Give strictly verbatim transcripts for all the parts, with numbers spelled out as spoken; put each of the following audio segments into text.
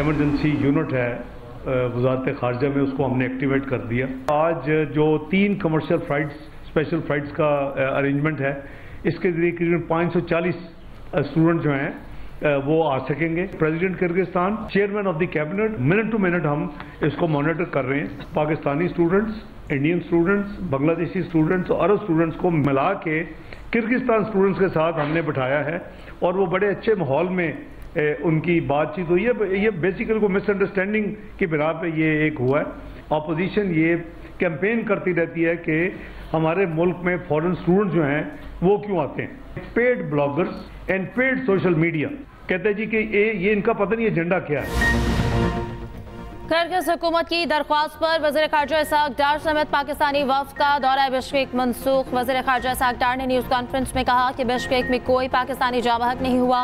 Emergency unit है वज़ारत-ए-ख़ारजा में, उसको हमने एक्टिवेट कर दिया। आज जो तीन कमर्शियल फ्लाइट्स, स्पेशल फ्लाइट्स का अरेंजमेंट है, इसके जरिए करीब पाँच सौ चालीस स्टूडेंट जो हैं वो आ सकेंगे। President Kyrgyzstan, chairman of the cabinet, minute to minute हम इसको मॉनिटर कर रहे हैं। Pakistani students, Indian students, Bangladeshi students और अरब स्टूडेंट्स को मिला के किर्गिस्तान स्टूडेंट्स के साथ हमने बिठाया है और वो बड़े अच्छे माहौल में ए, उनकी बातचीत हुई है। ये बेसिकली को मिसअंडरस्टैंडिंग की बिना पे ये एक हुआ है। ऑपोजिशन ये कैंपेन करती रहती है कि हमारे मुल्क में फॉरेन स्टूडेंट जो हैं वो क्यों आते हैं। Paid bloggers and paid social media कहते हैं जी कि ये, ये इनका पता नहीं एजेंडा क्या है। करगज हुकूमत की दरख्वास्त पर वज़ीर ख़ारिजा इसहाक डार समेत पाकिस्तानी वफ़द का दौरा बिश्केक मनसूख। वज़ीर ख़ारिजा इसहाक डार ने न्यूज़ कॉन्फ्रेंस में कहा कि बिश्केक में कोई पाकिस्तानी जाबहक नहीं हुआ,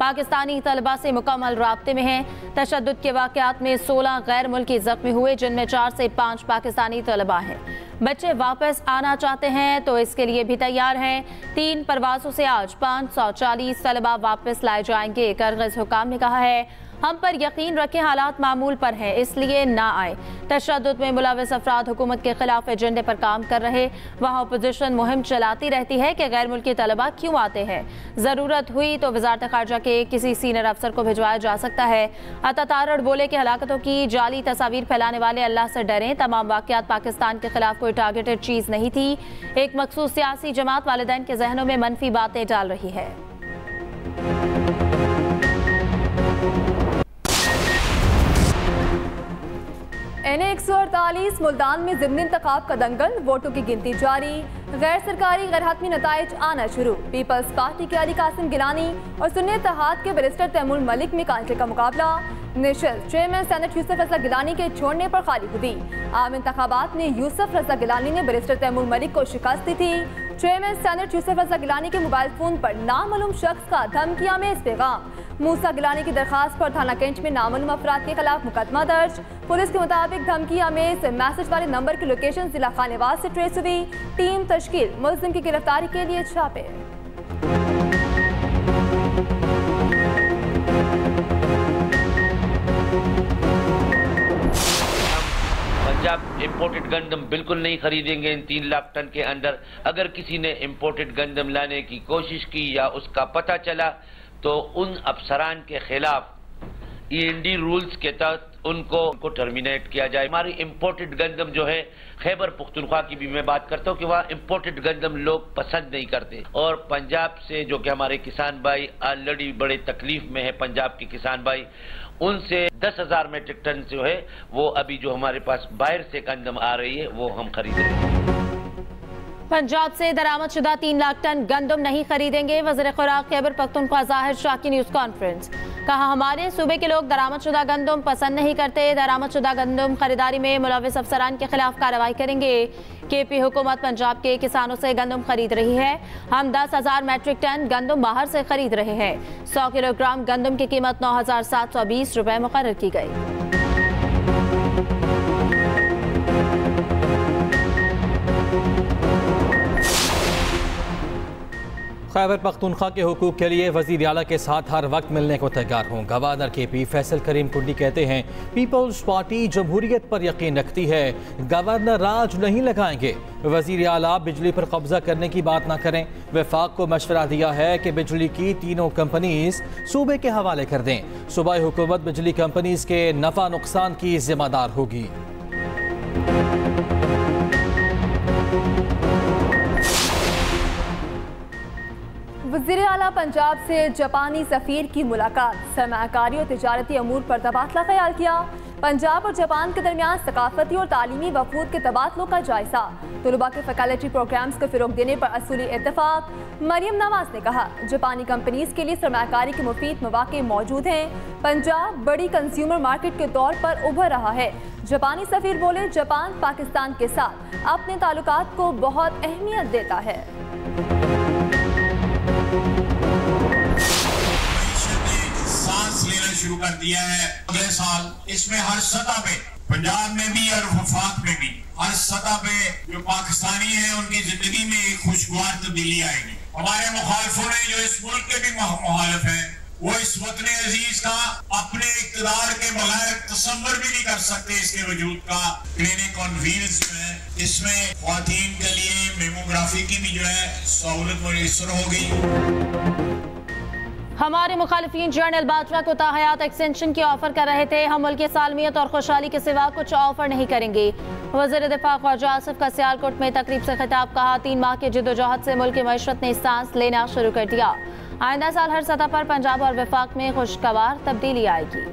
पाकिस्तानी तलबा से मुकम्मल राब्ते में हैं। तशद्दुद के वाक़यात में सोलह गैर मुल्की जख्मी हुए, जिनमें चार से पाँच पाकिस्तानी तलबा हैं। बच्चे वापस आना चाहते हैं तो इसके लिए भी तैयार हैं। तीन परवाज़ों से आज पाँच सौ चालीस तलबा वापस लाए जाएंगे। करगज हुकाम ने कहा है, हम पर यकीन रखें, हालात मामूल पर हैं, इसलिए ना आए। तशद्दुद में मुलविस अफराद हुकूमत के खिलाफ एजेंडे पर काम कर रहे। वहाँ अपोजिशन मुहिम चलाती रहती है कि गैर मुल्की तलबा क्यों आते हैं। ज़रूरत हुई तो वज़ारत ख़ारजा के किसी सीनियर अफसर को भिजवाया जा सकता है। अता तारड़ बोले कि हलाकतों की जाली तस्वीर फैलाने वाले अल्लाह से डरें। तमाम वाक़यात पाकिस्तान के खिलाफ कोई टारगेटेड चीज़ नहीं थी। एक मखसूस सियासी जमात वालिदैन के जहनों में मनफी बातें डाल रही है। एनए एक सौ अड़तालीस मुल्तान में ज़िमनी इंतखाब का दंगल, वोटों की गिनती जारी, गैर सरकारी गैर हतमी नताइज आना शुरू। पीपल्स पार्टी के अली कासिम गिलानी और सुन्नी तहद के बैरिस्टर तैमूर मलिक में कांटे का मुकाबला। National chairman senate Yusuf Raza Gilani के छोड़ने पर खाली हुई। आम इंतखाबात में यूसुफ रजा गिलानी ने बैरिस्टर तैमूर मलिक को शिकस्त दी थी। चेयरमैन सेनेट यूसुफ रजा गिलानी के मोबाइल फ़ोन पर नामालूम शख्स का धमकी आमेज पैगाम। मुसा गिलानी की दरखास्त पर थाना कैंट में नामालूम अफराद के खिलाफ मुकदमा दर्ज। पुलिस के मुताबिक धमकी आमेज मैसेज वाले नंबर की लोकेशन जिला खानेवास से ट्रेस हुई। टीम तश्कील मुलजिम की गिरफ्तारी के लिए छापे। पंजाब इम्पोर्टेड गंदम बिल्कुल नहीं खरीदेंगे इन तीन लाख टन के अंदर। अगर किसी ने इम्पोर्टेड गंदम लाने की कोशिश की या उसका पता चला तो उन अफसरान के खिलाफ ईएनडी रूल्स के तहत उनको उनको टर्मिनेट किया जाए। हमारी इम्पोर्टेड गंदम जो है, खैबर पख्तूनख्वा की भी मैं बात करता हूँ कि वहाँ इम्पोर्टेड गंदम लोग पसंद नहीं करते। और पंजाब से जो कि हमारे किसान भाई ऑलरेडी बड़े तकलीफ में है, पंजाब के किसान भाई, उनसे दस हजार मेट्रिक टन जो है वो अभी जो हमारे पास बाहर से गंदम आ रही है वो हम खरीदेंगे। पंजाब से दरामद शुदा तीन लाख टन गंदम नहीं खरीदेंगे। वज़ीर खुराक खैबर पख्तूनख्वा ज़ाहिर शाह की न्यूज़ कॉन्फ्रेंस। कहा, हमारे सूबे के लोग दरामद शुदा गंदम पसंद नहीं करते। दरामद शुदा गंदम खरीदारी में मुलविस अफसरान के खिलाफ कार्रवाई करेंगे। के पी हुकूमत पंजाब के किसानों से गंदम खरीद रही है। हम दस हजार मेट्रिक टन गंदम बाहर से खरीद रहे हैं। सौ किलोग्राम गंदम की कीमत नौ हजार सात सौ बीस रुपये मुकर्रर की गई। खैबर पख्तूनख्वा के हुकूक के लिए वज़ीर आला के साथ हर वक्त मिलने को तैयार हों। गवर्नर के पी फैसल करीम कुंडी कहते हैं, पीपल्स पार्टी जमहूरियत पर यकीन रखती है, गवर्नर राज नहीं लगाएंगे। वज़ीर आला बिजली पर कब्जा करने की बात ना करें। वफाक को मशवरा दिया है कि बिजली की तीनों कंपनीज सूबे के हवाले कर दें। सूबाई हुकूमत बिजली कंपनीज के नफा नुकसान की जिम्मेदार होगी। वज़ीर आला पंजाब से जापानी सफ़ीर की मुलाकात, सरमाकारी और तजारती अमूर पर तबादला ख्याल किया। पंजाब और जापान के दरमियान सकाफती और तालीमी वफूद के तबादलों का जायजा, तलबा के फैकल्टी प्रोग्राम्स को फ़रोग देने पर असूली इतफाक़। मरियम नवाज ने कहा, जापानी कंपनीज़ के लिए सरमाकारी के मुफीद मौाक़े मौजूद हैं। पंजाब बड़ी कंज्यूमर मार्केट के तौर पर उभर रहा है। जापानी सफ़ीर बोले, जापान पाकिस्तान के साथ अपने ताल्लुकात को बहुत अहमियत देता है। शुरू कर दिया है अगले साल। इसमें हर सतह पे, पंजाब में भी और वफाक में भी, हर सतह पे जो पाकिस्तानी है उनकी जिंदगी में एक खुशगवार तब्दीली आएगी। हमारे मुखालफों ने, जो इस मुल्क के भी मुखालिफ है, वो इस वतन अजीज का अपने इक़्तिदार के बगैर तसव्वुर भी नहीं कर सकते। इसके वजूद का क्लिनिक ऑन व्हील्स जो है, इसमें ख्वातीन के लिए मेमोग्राफी की भी जो है सहूलत मुयस्सर हो गई। हमारे मुखालिफिन जनरल बाजवा को ताहयात एक्सटेंशन की ऑफर कर रहे थे। हम मुल्क की सालमियत और खुशहाली के सिवा कुछ ऑफर नहीं करेंगे। वज़ीर दिफ़ा ख्वाजा आसिफ का सियालकोट में तकरीब से खिताब, कहा तीन माह के जिदोजहद से मुल्क की मईशत ने सांस लेना शुरू कर दिया। आइंदा साल हर सतह पर पंजाब और वफाक में खुशगवार तब्दीली आएगी।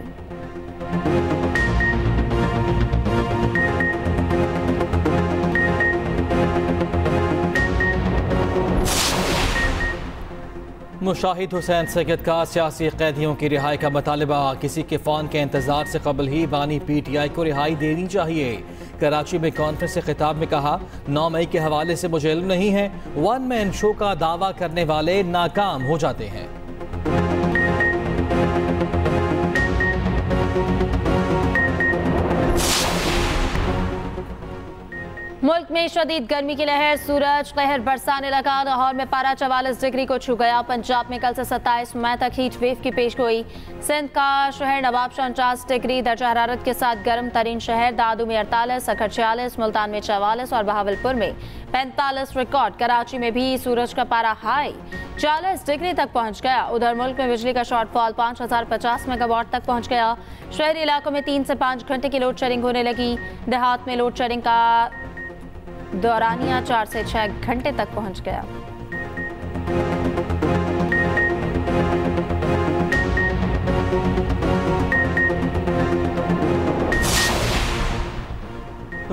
मुशाहिद हुसैन सैयद का सियासी कैदियों की रिहाई का मुतालबा। किसी के फोन के इंतजार से कबल ही बानी पी टी आई को रिहाई देनी चाहिए। कराची में कॉन्फ्रेंस से खिताब में कहा, नौ मई के हवाले से मुझे इल्म नहीं है। वन मैन शो का दावा करने वाले नाकाम हो जाते हैं। मुल्क में शदीद गर्मी की लहर, सूरज कहर बरसाने लगा। लाहौर में पारा चवालीस डिग्री को छू गया। पंजाब में कल से सत्ताईस मई तक हीट वेव की पेशगोई। सिंध का शहर नवाबशाह उनचास डिग्री दर्जा हरारत के साथ गर्म तरीन शहर। दादू में अड़तालीस, सक्खर छियालीस, मुल्तान में चवालीस और बहावलपुर में पैंतालीस रिकॉर्ड। कराची में भी सूरज का पारा हाई चालीस डिग्री तक पहुंच गया। उधर मुल्क में बिजली का शॉर्टफॉल पाँच हजार पचास मेगावाट तक पहुंच गया। शहरी इलाकों में तीन से पाँच घंटे की लोड शेडिंग होने लगी। देहात में लोड शेडिंग का दौरानिया चार से छह घंटे तक पहुंच गया।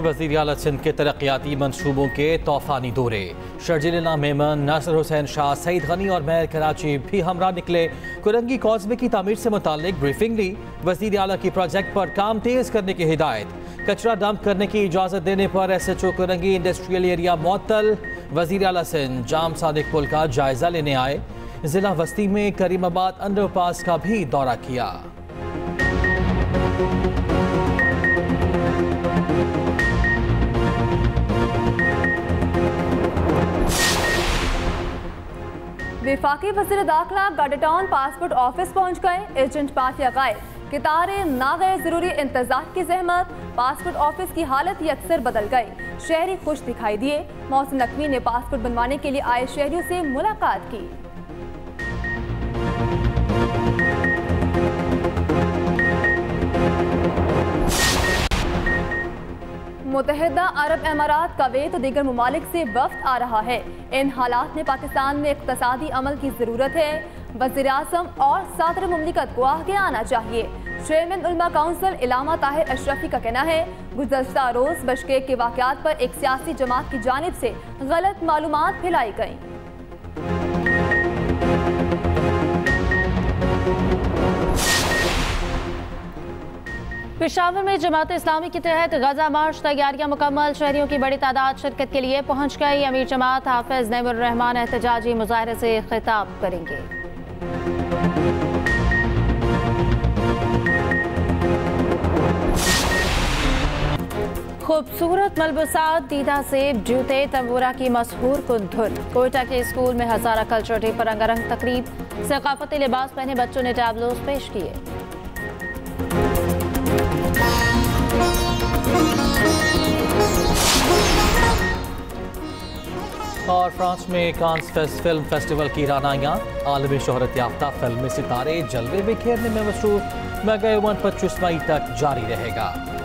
वज़ीर आला सिंध के तरक्याती मंसूबों के तूफानी दौरे। शर्जीला मेमन, नासर हुसैन शाह, सईद गनी और मेयर कराची भी हमरा निकले। कुरंगी कॉजवे की तामीर से मुतालिक ब्रीफिंग ली। वज़ीर आला की प्रोजेक्ट पर काम तेज करने की हिदायत। कचरा डंप करने की इजाज़त देने पर S H O Korangi industrial area मअतल। वज़ीर आला सिंध जाम सादिक पुल का जायजा लेने आए। जिला वस्ती में करीमाबाद अंडरपास का भी दौरा किया। विफाकी वज़ीर दाखिला गार्डन टाउन पासपोर्ट ऑफिस पहुंच गए। एजेंट पार्टियां गायब, कितारे ना गए, ज़रूरी इंतजाम की जहमत। पासपोर्ट ऑफिस की हालत यकसर बदल गई। शहरी खुश दिखाई दिए। मौसी नकवी ने पासपोर्ट बनवाने के लिए आए शहरियों से मुलाकात की। मुतहदा अरब अमारात, कवेत और दीगर ममालिक से वफ्द आ रहा है। इन हालात में पाकिस्तान में इक़्तिसादी अमल की ज़रूरत है। वज़ीर आज़म और सदर मुमलिकत को आगे आना चाहिए। चेयरमैन उलमा काउंसिल इलामा ताहिर अशरफी का कहना है, गुज़श्ता रोज़ बशकेक के वाक़यात पर एक सियासी जमात की जानिब से गलत मालूमात फैलाई गईं। पेशावर में जमात इस्लामी के तहत गजा मार्च तैयारियां मुकम्मल। शहरियों की बड़ी तादाद शिरकत के लिए पहुंच गई। अमीर जमात हाफिज नमुर्रहमान एहतजाजी मुजाहरे से खिताब करेंगे। खूबसूरत मलबूसात, दीदा सेब, जूते, तंबूरा की मशहूर कुन धुन। कोयटा के स्कूल में हजारा कल्चर डे पर रंगारंग तकरीब। सकाफती लिबास पहने बच्चों ने टैबलोज पेश किए। और फ्रांस में कांस फिल्म फेस्टिवल की रानाइयाँ। आलमी शोहरत याफ्ता फिल्म में सितारे जलवे बिखेरने में मशहूर। मगर पच्चीस मई तक जारी रहेगा।